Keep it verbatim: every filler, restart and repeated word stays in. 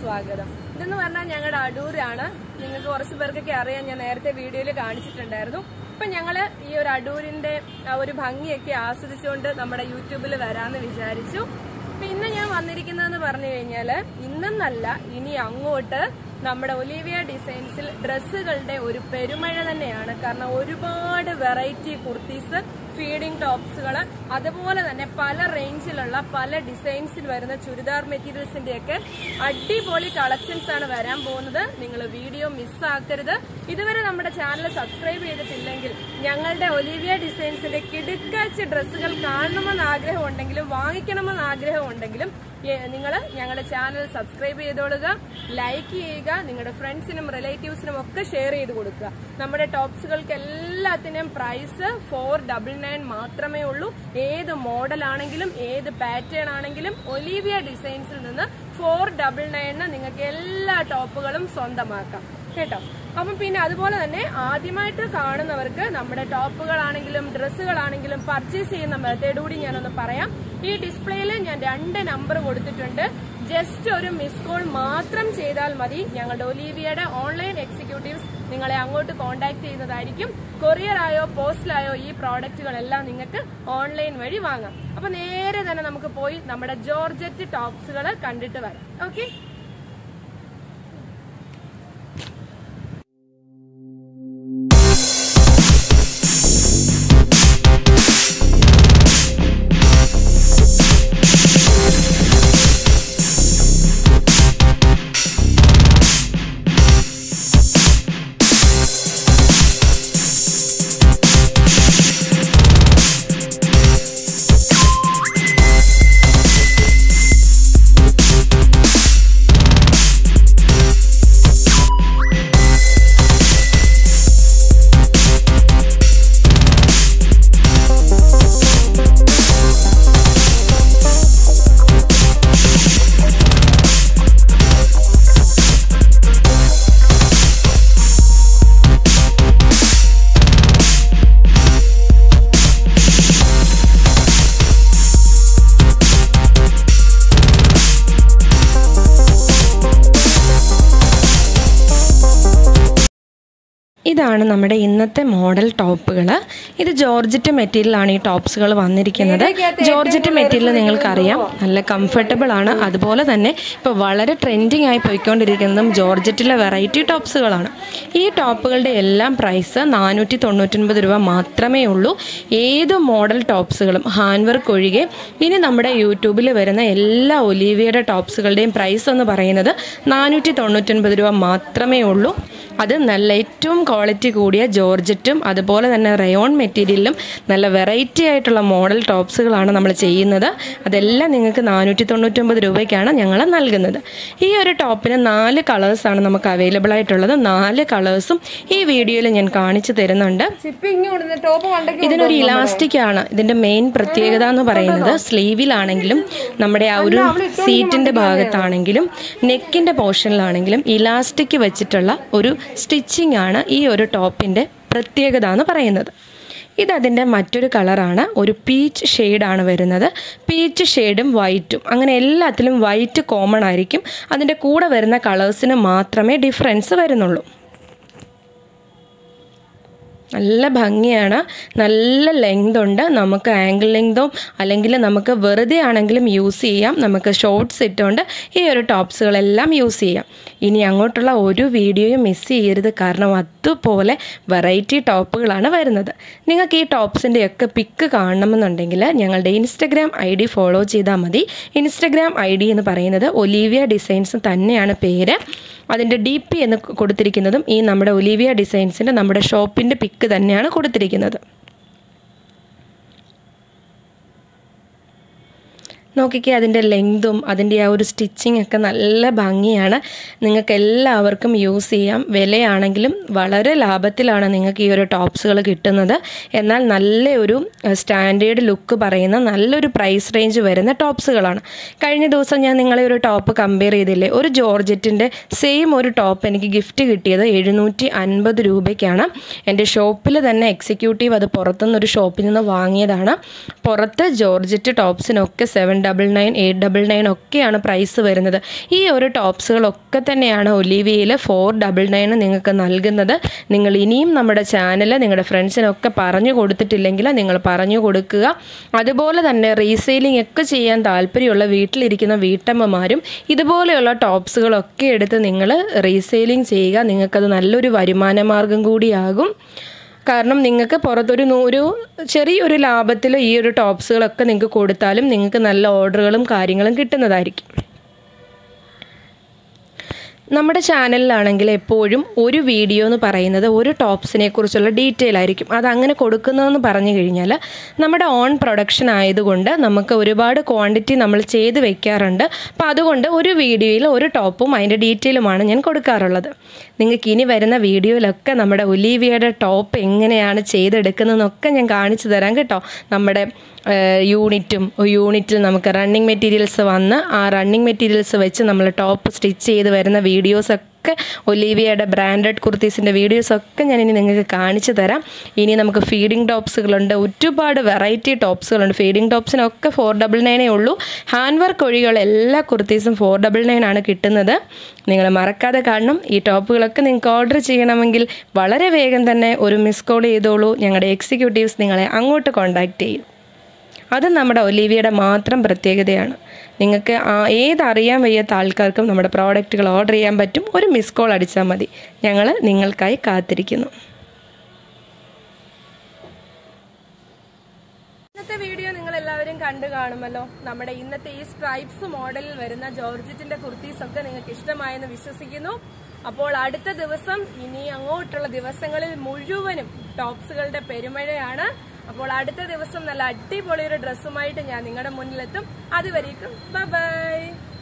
Swagaram. Then the Vana Yangada Adurana, Ningakorsberg Karia and Erte video Kansit and Erdo. Panyangala, your Adur in the Auribangi asked the Chunda, Namada YouTube Varana Vijarisu. Pinaya Mandirikana Varnayala, Indanala, Ini Angoter, Namada Oliviya Designs, Dressical Day, Uri Perimada than Yana Karna, Uribad variety Kurtis. Feeding tops, other pala range, pala designs in the Churidar materials in the Eker, Addi Poly collections and Varam Bona, Ningle video, Miss Akarida, either number channel, subscribe to the Tilangle, Yangalda Oliviya Designs in a Kidikach, Dressical Karnaman Agre Hondangilum, Wangikanaman Agre Hondangilum, Ningala, Yangala channel, subscribe to the like Yega, Ningle friends and relatives and share it. Number topsical Kelatinum price for double nine. And മാത്രമേ ഉള്ളൂ ഏത് model ആണെങ്കിലും ഏത് pattern ആണെങ്കിലും Olivia ഡിസൈൻസിൽ നിന്ന് four nine nine നിങ്ങൾക്ക് എല്ലാ ടോപ്പുകളും സ്വന്തമാക്കാം കേട്ടോ അപ്പോൾ പിന്നെ അതുപോലെ തന്നെ ആദ്യമായിട്ട് കാണുന്നവർക്ക് നമ്മുടെ ടോപ്പുകൾ ആണെങ്കിലും ഡ്രസ്സുകൾ ആണെങ്കിലും പർച്ചേസ് ചെയ്യുന്ന മെത്തേഡ് കൂടി ഞാൻ ഒന്ന് പറയാം ഈ ഡിസ്പ്ലേയിൽ ഞാൻ രണ്ട് നമ്പർ കൊടുത്തിട്ടുണ്ട് Just one miss call, matram cheydal madi. Yangal Oliviyada online executives. Ningale angotu contact cheynadayirikkum. Courier ayo, postal ayo, ee product galella ningalkku online vadi vaangam. Appo nere thana namukku poi nammada Georgette tops gala kandittu varam. Okay. ഇതാണ് നമ്മുടെ ഇന്നത്തെ model ടോപ്പുകൾ ഇത് georgette material ആണ് ഈ ടോപ്സുകൾ വന്നിരിക്കുന്നത് georgette material നിങ്ങൾക്ക് അറിയാം നല്ല കംഫർട്ടബിൾ ആണ് അതുപോലെ തന്നെ ഇപ്പോൾ വളരെ ട്രെൻഡിംഗ് ആയി പോയിക്കൊണ്ടിരിക്കുന്നതും ജോർജറ്റിലെ വെറൈറ്റി ടോപ്സുകളാണ് ഈ ടോപ്പുകളുടെ എല്ലാം പ്രൈസ് നാനൂറ്റി തൊണ്ണൂറ്റി ഒൻപത് രൂപ മാത്രമേ ഉള്ളൂ ഏത് മോഡൽ ടോപ്സുകളും ഹാൻഡ് വർക്ക് ഒഴികെ ഇനി നമ്മുടെ യൂട്യൂബിൽ വരുന്ന എല്ലാ ഒലിവിയയുടെ ടോപ്സുകളുടെയും പ്രൈസ് എന്ന് പറയുന്നത് നാനൂറ്റി തൊണ്ണൂറ്റി ഒൻപത് രൂപ മാത്രമേ ഉള്ളൂ അത് നല്ല ഏറ്റവും Quality Kudia, Georgetum, other pole than a rayon materialum, Nala variety itala model topsical on number chay another, Adela Ningakananut on the Rubicana, Yangala Nalganada. Here a top in a Nale colours on available at Nale colours, E. video and Karnich Therananda. Shipping you the top of elastic yana, then the main Prategadan Paranada, sleeve anangulum, Namade Aurum, seat in the Bagatanangulum, neck in the portion lanangulum, elastic vegitala, Uru, stitching yana. ഒരു ടോപ്പിന്റെ പ്രത്യേകത ആണ് പറയുന്നത് ഇത് അതിന്റെ മറ്റൊരു കളറാണ് ഒരു പീച്ച് ഷേഡ് ആണ് വരുന്നത് പീച്ച് ഷേഡും വൈറ്റും അങ്ങനെ എല്ലാത്തിലും വൈറ്റ് കോമൺ ആയിരിക്കും അതിന്റെ കൂടെ വരുന്ന കളേഴ്സിന് മാത്രമേ ഡിഫറൻസ് വരുന്നുള്ളൂ നല്ല ഭംഗിയാണ് നല്ല ലെങ്ത് ഉണ്ട് നമുക്ക് ആംഗിൾ ലെങ്തോ അല്ലെങ്കിൽ നമുക്ക് വെറുതെ ആണെങ്കിലും യൂസ് ചെയ്യാം നമുക്ക് ഷോർട്ട്സ് ഇട്ടോണ്ട് ഈ ഒരു ടോപ്സുകളെല്ലാം യൂസ് ചെയ്യാം ഇനി അങ്ങോട്ടുള്ള ഒരു വീഡിയോയും മിസ് ചെയ്യരുത് കാരണം അതുപോലെ വെറൈറ്റി ടോപ്പുകളാണ് വരുന്നത് നിങ്ങൾക്ക് ഈ ടോപ്സിന്റെ ഒക്കെ പിക്ക് കാണണമെന്നുണ്ടെങ്കിൽ ഞങ്ങളുടെ ഇൻസ്റ്റാഗ്രാം ഐഡി ഫോളോ ചെയ്താൽ മതി ഇൻസ്റ്റാഗ്രാം ഐഡി എന്ന് പറയുന്നത് ഒലിവിയ ഡിസൈൻസ് തന്നെയാണ് പേര് അതിന്റെ ഡിപി എന്ന് കൊടുത്തിരിക്കുന്നതും ഈ നമ്മുടെ ഒലിവിയ ഡിസൈൻസിന്റെ നമ്മുടെ ഷോപ്പിന്റെ പിക്ക് തന്നെയാണ് കൊടുത്തിരിക്കുന്നത് നോക്കിക്കേ അതിന്റെ ലെങ്തും അതിന്റെ ആ ഒരു സ്റ്റിച്ചിങ് ഒക്കെ നല്ല ഭംഗിയാണ് നിങ്ങൾക്ക് എല്ലാവർക്കും യൂസ് ചെയ്യാം വിലയാണെങ്കിലും വളരെ ലാഭത്തിലാണ് നിങ്ങൾക്ക് ഈ ഒരു ടോപ്സുകൾ കിട്ടുന്നത് എന്നാൽ നല്ല ഒരു സ്റ്റാൻഡേർഡ് ലുക്ക് പറയുന്ന നല്ലൊരു പ്രൈസ് റേഞ്ച് വരുന്ന ടോപ്സുകളാണ് കഴിഞ്ഞ ദിവസം ഞാൻ നിങ്ങളെ ഒരു ടോപ്പ് കമ്പയർ ചെയ്തില്ലേ ഒരു ജോർജറ്റിന്റെ സെയിം ഒരു ടോപ്പ് എനിക്ക് ഗിഫ്റ്റ് കിട്ടിയത് എഴുന്നൂറ്റി അൻപത് രൂപയ്ക്കാണ് എൻ്റെ ഷോപ്പിൽ തന്നെ എക്സിക്യൂട്ടീവ് അത് പുറത്തുനിന്ന് ഒരു ഷോപ്പിൽ നിന്ന് വാങ്ങിയതാണ് പുറത്തെ ജോർജറ്റ് ടോപ്സിനൊക്കെ 7 seven nine nine eight nine nine ഒക്കെയാണ് പ്രൈസ് വരുന്നത് ഈ ഒരു ടോപ്സുകൾ ഒക്കെ തന്നെയാണ് ഒലിവിയയിൽ four nine nine നിങ്ങൾക്ക് നൽകുന്നത് നിങ്ങൾ ഇനിയും നമ്മുടെ ചാനൽ നിങ്ങളുടെ ഫ്രണ്ട്സിനൊക്കെ പറഞ്ഞു കൊടുത്തിട്ടില്ലെങ്കിൽ നിങ്ങൾ പറഞ്ഞു കൊടുക്കുക അതുപോലെ തന്നെ റീസെയിലിംഗ് ഒക്കെ ചെയ്യാൻ താൽപര്യമുള്ള വീട്ടിൽ ഇരിക്കുന്ന വീട്ടമ്മമാരും ഇതുപോലെയുള്ള ടോപ്സുകൾ ഒക്കെ എടുത്ത് നിങ്ങൾ റീസെയിലിംഗ് ചെയ്യുക നിങ്ങൾക്ക് അത് നല്ലൊരു വരുമാന മാർഗ്ഗം കൂടിയാകും കാരണം നിങ്ങൾക്ക് പുറത്തൊരു നൂറ് ചെറിയൊരു ലാഭത്തിൽ ഈ ഒരു ടോപ്സുകളൊക്കെ നിങ്ങൾക്ക് കൊടുത്താലും നിങ്ങൾക്ക് നല്ല ഓർഡറുകളും കാര്യങ്ങളും കിട്ടുന്നതായിരിക്കും നമ്മുടെ ചാനലിലാണെങ്കിൽ എപ്പോഴും ഒരു വീഡിയോ എന്ന് പറയുന്നത് ഒരു ടോപ്സിനെ കുറിച്ചുള്ള ഡീറ്റെയിൽ ആയിരിക്കും അത് അങ്ങനെ കൊടുക്കുന്നതെന്ന് പറഞ്ഞു കഴിഞ്ഞാൽ നമ്മുടെ ഓൺ പ്രൊഡക്ഷൻ ആയതുകൊണ്ട് നമുക്ക് ഒരുപാട് ക്വാണ്ടിറ്റി നമ്മൾ ചെയ്ത് വെക്കാറുണ്ട് അപ്പോൾ അതുകൊണ്ട് ഒരു വീഡിയോയിൽ ഒരു ടോപ്പും അതിൻ്റെ ഡീറ്റെയിലുമാണ് ഞാൻ കൊടുക്കാറുള്ളത് നിങ്ങൾക്ക് ഇനി വരുന്ന വീഡിയോയിലൊക്കെ നമ്മുടെ ഒലിവിയയുടെ ടോപ്പ് എങ്ങനെയാണ് ചെയ്തെടുക്കുന്നതെന്നൊക്കെ ഞാൻ കാണിച്ചു തരാം കേട്ടോ നമ്മുടെ യൂണിറ്റും യൂണിറ്റിൽ നമുക്ക് റണ്ണിങ് മെറ്റീരിയൽസ് വന്ന് ആ റണ്ണിങ് മെറ്റീരിയൽസ് വെച്ച് നമ്മൾ ടോപ്പ് സ്റ്റിച്ച് ചെയ്ത് വരുന്ന വീഡിയോസ് ഒക്കെ ഒലിവിയയുടെ ബ്രാൻഡഡ് കുർത്തീസിൻ്റെ വീഡിയോസൊക്കെ ഞാനിനി നിങ്ങൾക്ക് കാണിച്ചു തരാം ഇനി നമുക്ക് ഫീഡിങ് ടോപ്സുകളുണ്ട് ഒരുപാട് വെറൈറ്റി ടോപ്സുകളുണ്ട് ഫീഡിങ് ടോപ്സിനൊക്കെ ഫോർ ഡബിൾ നയനേ ഉള്ളൂ ഹാൻഡ് വർക്ക് ഒഴികെയുള്ള എല്ലാ കുർത്തീസും ഫോർ ഡബിൾ നയൻ ആണ് കിട്ടുന്നത് നിങ്ങൾ മറക്കാതെ കാണണം ഈ ടോപ്പുകളൊക്കെ നിങ്ങൾക്ക് ഓർഡർ ചെയ്യണമെങ്കിൽ വളരെ വേഗം തന്നെ ഒരു മിസ് കോൾ ചെയ്തോളൂ ഞങ്ങളുടെ എക്സിക്യൂട്ടീവ്സ് നിങ്ങളെ അങ്ങോട്ട് കോൺടാക്റ്റ് ചെയ്യും അത് നമ്മുടെ ഒലിവിയയുടെ മാത്രം പ്രത്യേകതയാണ് നിങ്ങൾക്ക് ഏതറിയാൻ വയ്യാത്ത ആൾക്കാർക്കും നമ്മുടെ പ്രോഡക്റ്റുകൾ ഓർഡർ ചെയ്യാൻ പറ്റും ഒരു മിസ് കോൾ അടിച്ചാൽ മതി ഞങ്ങൾ നിങ്ങൾക്കായി കാത്തിരിക്കുന്നു ഇന്നത്തെ വീഡിയോ നിങ്ങൾ എല്ലാവരും കണ്ടു കാണുമല്ലോ നമ്മുടെ ഇന്നത്തെ ഈ സ്ട്രൈപ്സ് മോഡലിൽ വരുന്ന ജോർജറ്റിന്റെ കുർത്തീസ് ഒക്കെ നിങ്ങൾക്ക് ഇഷ്ടമായെന്ന് വിശ്വസിക്കുന്നു അപ്പോൾ അടുത്ത ദിവസം ഇനി അങ്ങോട്ടുള്ള ദിവസങ്ങളിൽ മുഴുവനും ടോപ്സുകളുടെ പെരുമഴയാണ് അപ്പോൾ അടുത്ത ദിവസം നല്ല അടിപൊളി ഒരു ഡ്രസ്സുമായിട്ട് ഞാൻ നിങ്ങളുടെ മുന്നിലെത്തും അതുവരേക്കും ബൈ ബൈ